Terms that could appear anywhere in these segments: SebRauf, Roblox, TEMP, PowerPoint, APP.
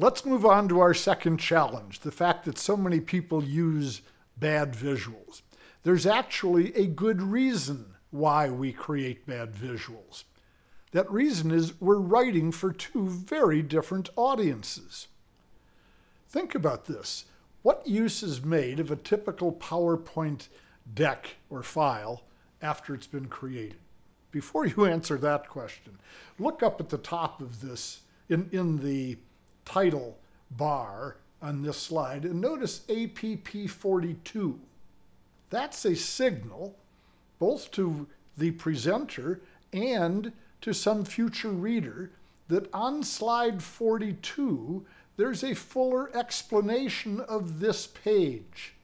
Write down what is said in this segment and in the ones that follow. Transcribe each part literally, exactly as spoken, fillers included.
Let's move on to our second challenge, the fact that so many people use bad visuals. There's actually a good reason why we create bad visuals. That reason is we're writing for two very different audiences. Think about this. What use is made of a typical PowerPoint deck or file after it's been created? Before you answer that question, look up at the top of this in, in the title bar on this slide and notice A P P forty-two. That's a signal both to the presenter and to some future reader that on slide forty-two there's a fuller explanation of this page.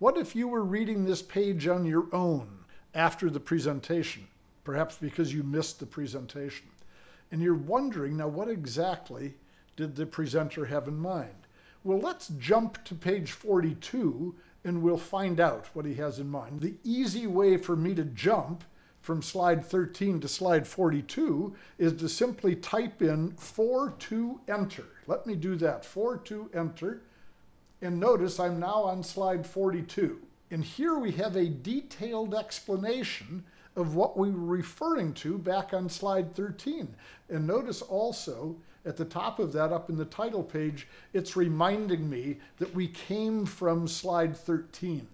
What if you were reading this page on your own after the presentation, perhaps because you missed the presentation, and you're wondering, now what exactly did the presenter have in mind? Well, let's jump to page forty-two and we'll find out what he has in mind. The easy way for me to jump from slide thirteen to slide forty-two is to simply type in four two enter. Let me do that, four two enter, and notice I'm now on slide forty-two. And here we have a detailed explanation of what we were referring to back on slide thirteen. And notice also at the top of that, up in the title page, it's reminding me that we came from slide thirteen.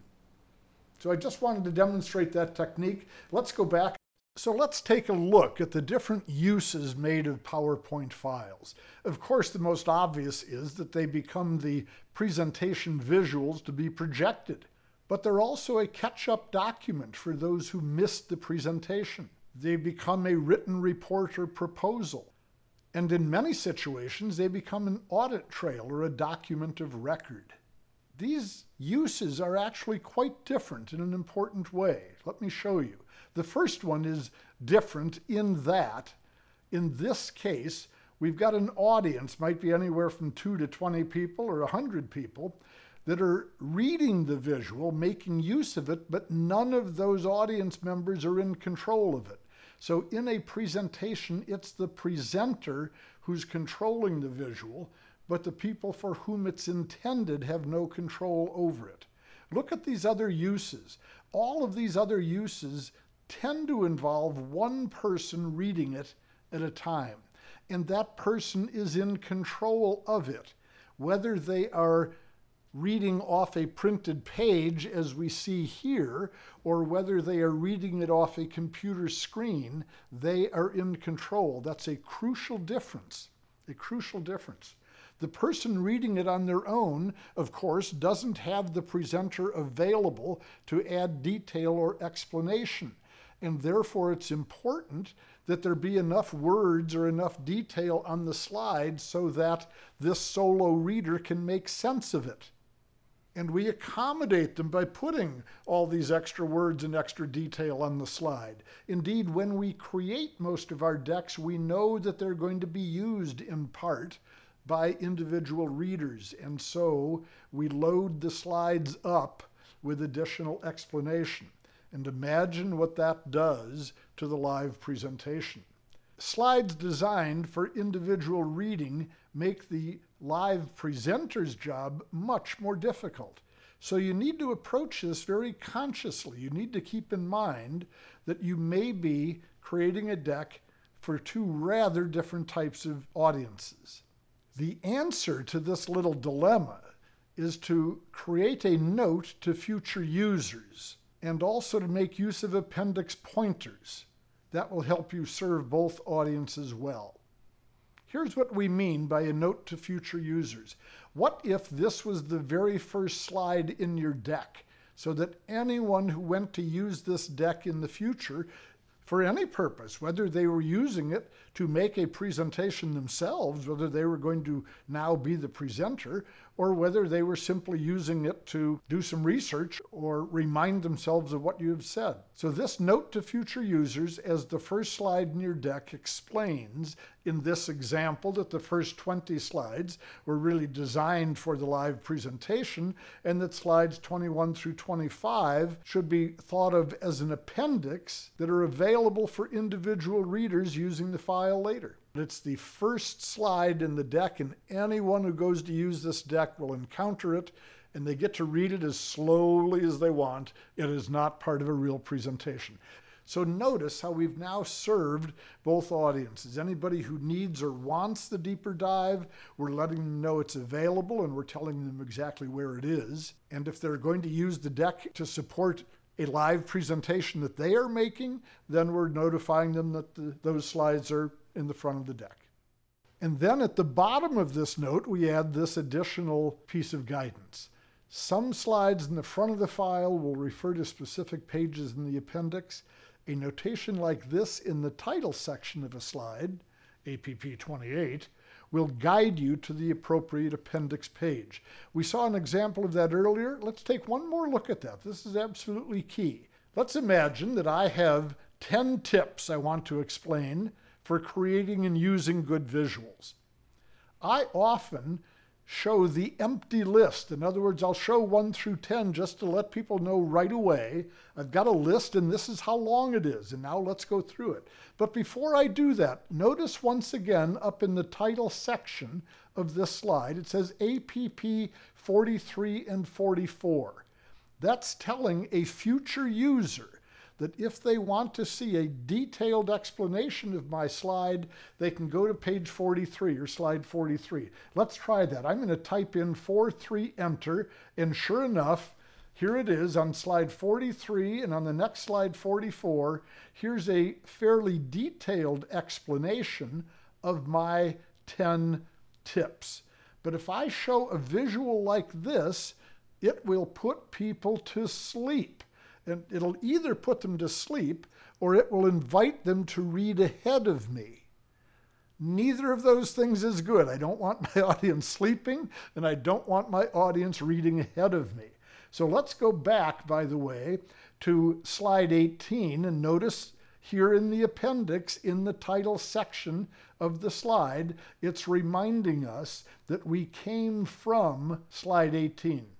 So I just wanted to demonstrate that technique. Let's go back. So let's take a look at the different uses made of PowerPoint files. Of course, the most obvious is that they become the presentation visuals to be projected, but they're also a catch-up document for those who missed the presentation. They become a written report or proposal. And in many situations, they become an audit trail or a document of record. These uses are actually quite different in an important way. Let me show you. The first one is different in that, in this case, we've got an audience, might be anywhere from two to twenty people or one hundred people, that are reading the visual, making use of it, but none of those audience members are in control of it. So in a presentation, it's the presenter who's controlling the visual, but the people for whom it's intended have no control over it. Look at these other uses. All of these other uses tend to involve one person reading it at a time, and that person is in control of it, whether they are reading off a printed page, as we see here, or whether they are reading it off a computer screen, they are in control. That's a crucial difference, a crucial difference. The person reading it on their own, of course, doesn't have the presenter available to add detail or explanation, and therefore it's important that there be enough words or enough detail on the slide so that this solo reader can make sense of it. And we accommodate them by putting all these extra words and extra detail on the slide. Indeed, when we create most of our decks, we know that they're going to be used in part by individual readers, and so we load the slides up with additional explanation. And imagine what that does to the live presentation. Slides designed for individual reading make the live presenter's job much more difficult. So you need to approach this very consciously. You need to keep in mind that you may be creating a deck for two rather different types of audiences. The answer to this little dilemma is to create a note to future users and also to make use of appendix pointers. That will help you serve both audiences well. Here's what we mean by a note to future users. What if this was the very first slide in your deck, so that anyone who went to use this deck in the future for any purpose, whether they were using it to make a presentation themselves, whether they were going to now be the presenter, or whether they were simply using it to do some research or remind themselves of what you've said. So this note to future users as the first slide in your deck explains, in this example, that the first twenty slides were really designed for the live presentation and that slides twenty-one through twenty-five should be thought of as an appendix that are available for individual readers using the file later. and it's the first slide in the deck, and anyone who goes to use this deck will encounter it, and they get to read it as slowly as they want. It is not part of a real presentation. So notice how we've now served both audiences. Anybody who needs or wants the deeper dive, we're letting them know it's available and we're telling them exactly where it is. And if they're going to use the deck to support a live presentation that they are making, then we're notifying them that the, those slides are in the front of the deck. And then at the bottom of this note, we add this additional piece of guidance. Some slides in the front of the file will refer to specific pages in the appendix. A notation like this in the title section of a slide, A P P twenty-eight, will guide you to the appropriate appendix page. We saw an example of that earlier. Let's take one more look at that. This is absolutely key. Let's imagine that I have ten tips I want to explain for creating and using good visuals. I often show the empty list. In other words, I'll show one through ten just to let people know right away, I've got a list and this is how long it is, and now let's go through it. But before I do that, notice once again up in the title section of this slide, it says A P P forty-three and forty-four. That's telling a future user that if they want to see a detailed explanation of my slide, they can go to page forty-three or slide forty-three. Let's try that. I'm going to type in four three, enter, and sure enough, here it is on slide forty-three, and on the next slide forty-four, here's a fairly detailed explanation of my ten tips. But if I show a visual like this, it will put people to sleep. And it'll either put them to sleep or it will invite them to read ahead of me. Neither of those things is good. I don't want my audience sleeping and I don't want my audience reading ahead of me. So let's go back, by the way, to slide eighteen and notice here in the appendix in the title section of the slide, it's reminding us that we came from slide eighteen.